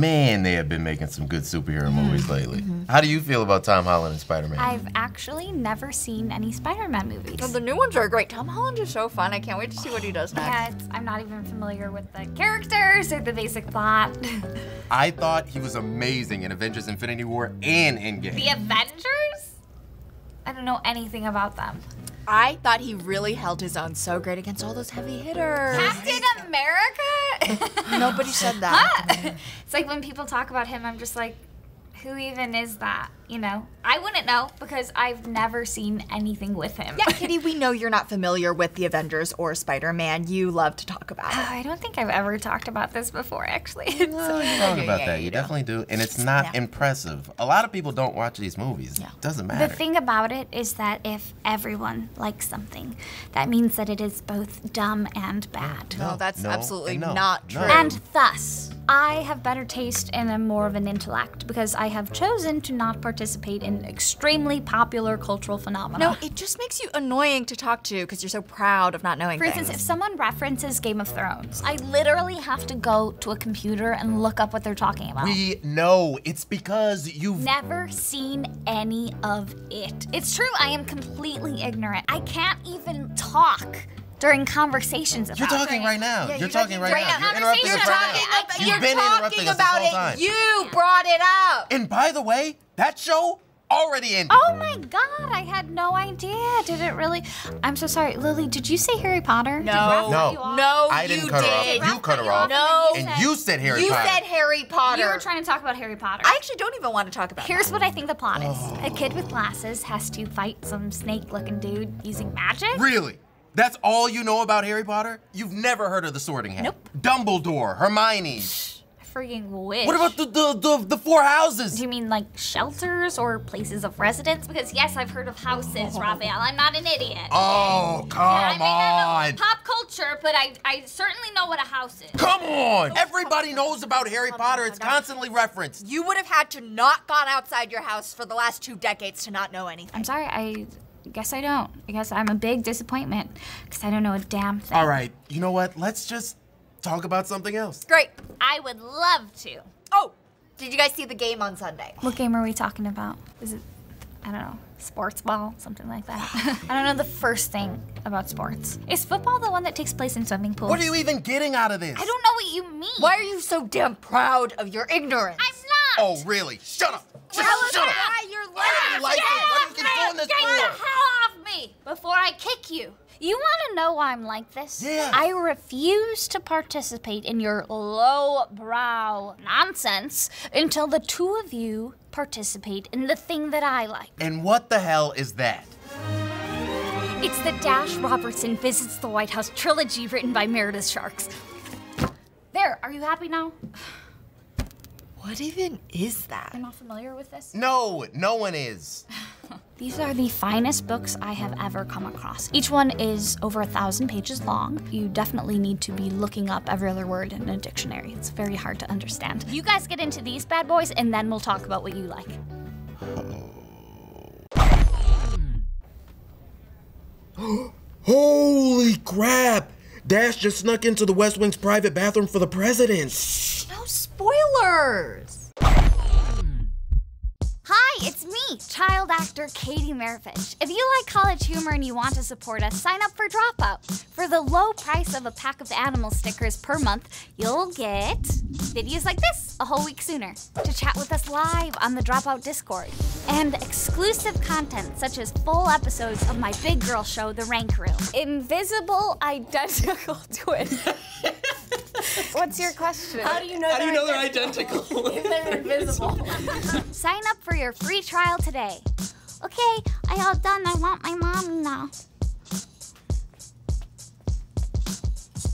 man, they have been making some good superhero movies lately. How do you feel about Tom Holland and Spider-Man? I've actually never seen any Spider-Man movies. Well, the new ones are great. Tom Holland is so fun. I can't wait to see what he does next. Yeah, I'm not even familiar with the characters or the basic plot. I thought he was amazing in Avengers Infinity War and Endgame. The Avengers? I don't know anything about them. I thought he really held his own so great against all those heavy hitters. Captain America? Nobody said that. Huh? It's like when people talk about him, I'm just like, who even is that? You know? I wouldn't know because I've never seen anything with him. Yeah, Kitty, we know you're not familiar with the Avengers or Spider-Man. You love to talk about it. Oh, I don't think I've ever talked about this before, actually. No, you talk about that. You definitely do. And it's not impressive. A lot of people don't watch these movies. Yeah. It doesn't matter. The thing about it is that if everyone likes something, that means that it is both dumb and bad. No, that's absolutely not true. And thus, I have better taste and am more of an intellect because I have chosen to not participate in extremely popular cultural phenomena. No, it just makes you annoying to talk to because you're so proud of not knowing things. For instance, if someone references Game of Thrones, I literally have to go to a computer and look up what they're talking about. We know. It's because you've never seen any of it. It's true, I am completely ignorant. I can't even talk during conversations about it. You're talking right now. Yeah, you're talking right now. You're interrupting us right now. You've been interrupting us this whole time. You brought it up. And by the way, that show already ended. Oh my God, I had no idea. Did it really? I'm so sorry. Lily, did you say Harry Potter? No, I didn't cut her off. You cut her off. No. And you said Harry Potter. You said Harry Potter. You were trying to talk about Harry Potter. I actually don't even want to talk about it. Here's what I think the plot is. A kid with glasses has to fight some snake-looking dude using magic. Really? That's all you know about Harry Potter? You've never heard of the Sorting Hat? Nope. Dumbledore, Hermione. I freaking wish. What about the four houses? Do you mean like shelters or places of residence? Because yes, I've heard of houses, Raphael. I'm not an idiot. Oh, come on. I may not know pop culture, but I certainly know what a house is. Come on. Everybody knows about Harry Potter. It's constantly referenced. You would have had to not gone outside your house for the last 2 decades to not know anything. I'm sorry, I guess I don't. I guess I'm a big disappointment because I don't know a damn thing. All right, you know what? Let's just talk about something else. Great. I would love to. Oh, did you guys see the game on Sunday? What game are we talking about? Is it, I don't know, sports ball? Something like that. I don't know the first thing about sports. Is football the one that takes place in swimming pools? What are you even getting out of this? I don't know what you mean. Why are you so damn proud of your ignorance? I'm not. Oh, really? Shut up. Just shut up. Before I kick you. You want to know why I'm like this? Yeah. I refuse to participate in your lowbrow nonsense until the two of you participate in the thing that I like. And what the hell is that? It's the Dash Robertson Visits the White House Trilogy written by Meredith Sharks. There, are you happy now? What even is that? You're not familiar with this? No, no one is. These are the finest books I have ever come across. Each one is over 1,000 pages long. You definitely need to be looking up every other word in a dictionary. It's very hard to understand. You guys get into these bad boys and then we'll talk about what you like. Oh. Holy crap! Dash just snuck into the West Wing's private bathroom for the president. Shh, no spoilers! Hi, it's me, child actor Katie Marovitch. If you like college humor and you want to support us, sign up for Dropout. For the low price of a pack of animal stickers per month, you'll get videos like this a whole week sooner, to chat with us live on the Dropout Discord, and exclusive content such as full episodes of my big girl show, The Rank Room. Invisible identical twins. What's your question? How do you know they're identical? If they're invisible. Sign up for your free trial today. Okay, I all done. I want my mom now.